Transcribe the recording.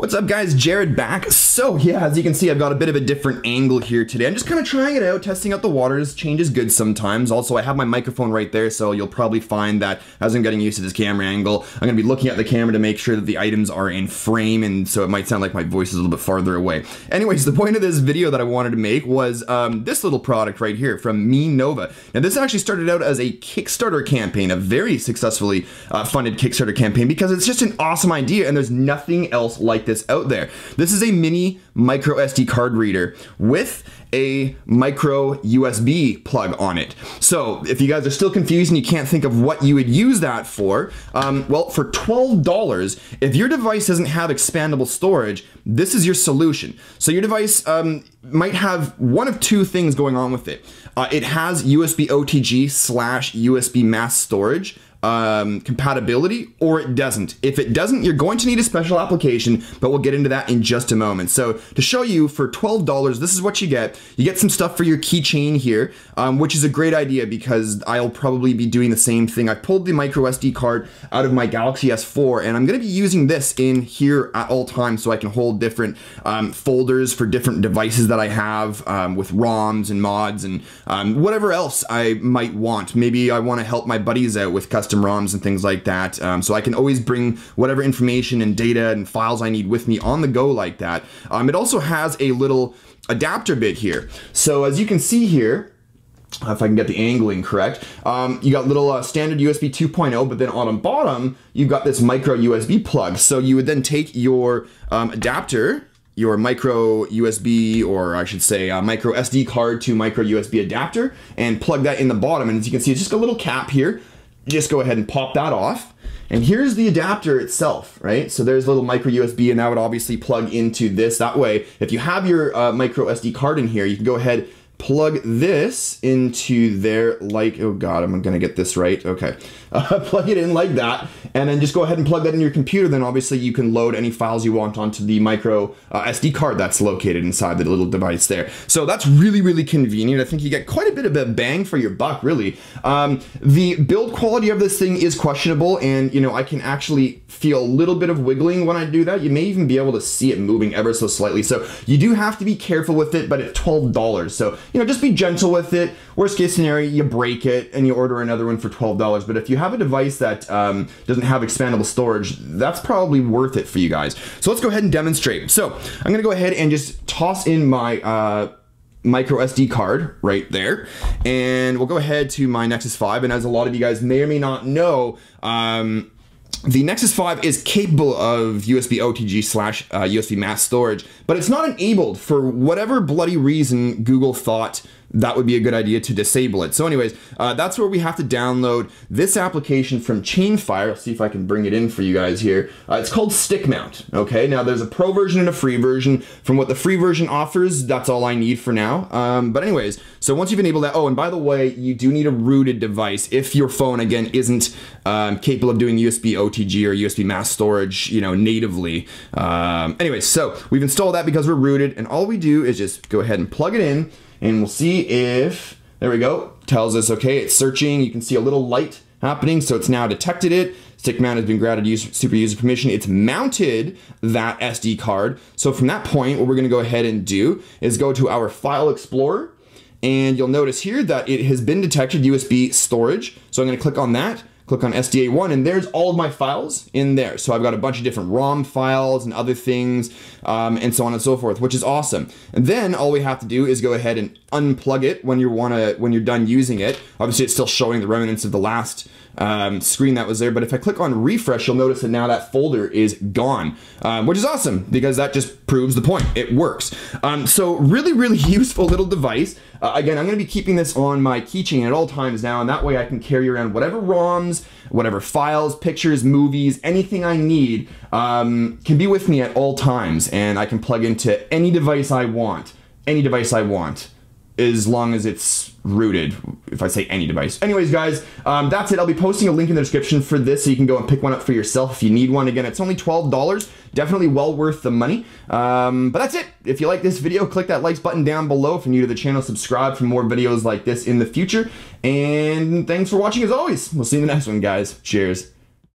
What's up guys, Jared back. So yeah, as you can see, I've got a bit of a different angle here today. I'm just kind of trying it out, testing out the waters. Change is good sometimes. Also, I have my microphone right there, so you'll probably find that as I'm getting used to this camera angle, I'm gonna be looking at the camera to make sure that the items are in frame, and so it might sound like my voice is a little bit farther away. Anyways, the point of this video that I wanted to make was this little product right here from MeeNova. Now this actually started out as a Kickstarter campaign, a very successfully funded Kickstarter campaign, because it's just an awesome idea and there's nothing else like this out there. This is a mini micro SD card reader with a micro USB plug on it. So if you guys are still confused and you can't think of what you would use that for, well, for $12, if your device doesn't have expandable storage, this is your solution. So your device might have one of two things going on with it. It has USB OTG / USB mass storage compatibility, or it doesn't. If it doesn't, you're going to need a special application, but we'll get into that in just a moment. So to show you, for $12, this is what you get. You get some stuff for your keychain here, which is a great idea because I'll probably be doing the same thing. I pulled the micro SD card out of my Galaxy S4, and I'm gonna be using this in here at all times, so I can hold different folders for different devices that I have with ROMs and mods and whatever else I might want. Maybe I wanna help my buddies out with custom ROMs and things like that, so I can always bring whatever information and data and files I need with me on the go like that. It also has a little adapter bit here. So as you can see here, if I can get the angling correct, you got little standard USB 2.0, but then on the bottom, you've got this micro USB plug. So you would then take your adapter, your micro USB, or I should say micro SD card to micro USB adapter, and plug that in the bottom. And as you can see, it's just a little cap here. Just go ahead and pop that off. And here's the adapter itself, right? So there's a little micro USB, and that would obviously plug into this. That way, if you have your micro SD card in here, you can go ahead, plug this into there like, oh God, I'm gonna get this right, okay. Plug it in like that, and then just go ahead and plug that in your computer. Then obviously you can load any files you want onto the micro SD card that's located inside the little device there. So that's really, really convenient. I think you get quite a bit of a bang for your buck, really. The build quality of this thing is questionable, and you know, I can actually feel a little bit of wiggling when I do that. You may even be able to see it moving ever so slightly. So you do have to be careful with it, but at $12. So, you know, just be gentle with it. Worst case scenario, you break it and you order another one for $12. But if you have a device that doesn't have expandable storage, that's probably worth it for you guys. So let's go ahead and demonstrate. So I'm gonna go ahead and just toss in my micro SD card right there, and we'll go ahead to my Nexus 5. And as a lot of you guys may or may not know, the Nexus 5 is capable of USB OTG / USB mass storage, but it's not enabled for whatever bloody reason Google thought that would be a good idea to disable it. So anyways, that's where we have to download this application from Chainfire. I'll see if I can bring it in for you guys here. It's called Stick Mount, okay? Now there's a pro version and a free version. From what the free version offers, that's all I need for now. But anyways, so once you've enabled that, oh, and by the way, you do need a rooted device if your phone, again, isn't capable of doing USB OTG or USB mass storage, you know, natively. Anyways, so we've installed that because we're rooted, and all we do is just go ahead and plug it in, and we'll see if, there we go, tells us, okay, it's searching. You can see a little light happening, so it's now detected it. Stick Mount has been granted super user permission. It's mounted that SD card. So from that point, what we're gonna go ahead and do is go to our File Explorer, and you'll notice here that it has been detected USB storage. So I'm gonna click on that, click on SDA1, and there's all of my files in there. So I've got a bunch of different ROM files and other things, and so on and so forth, which is awesome. And then all we have to do is go ahead and unplug it when you're done using it. Obviously it's still showing the remnants of the last screen that was there, but if I click on refresh, you'll notice that now that folder is gone, which is awesome because that just proves the point. It works. So really, really useful little device. Again, I'm gonna be keeping this on my keychain at all times now, and that way I can carry around whatever ROMs, whatever files, pictures, movies, anything I need can be with me at all times, and I can plug into any device I want, as long as it's rooted, if I say any device. Anyways, guys, that's it. I'll be posting a link in the description for this, so you can go and pick one up for yourself if you need one. Again, it's only $12, definitely well worth the money. But that's it. If you like this video, click that likes button down below. If you're new to the channel, subscribe for more videos like this in the future. And thanks for watching as always. We'll see you in the next one, guys. Cheers.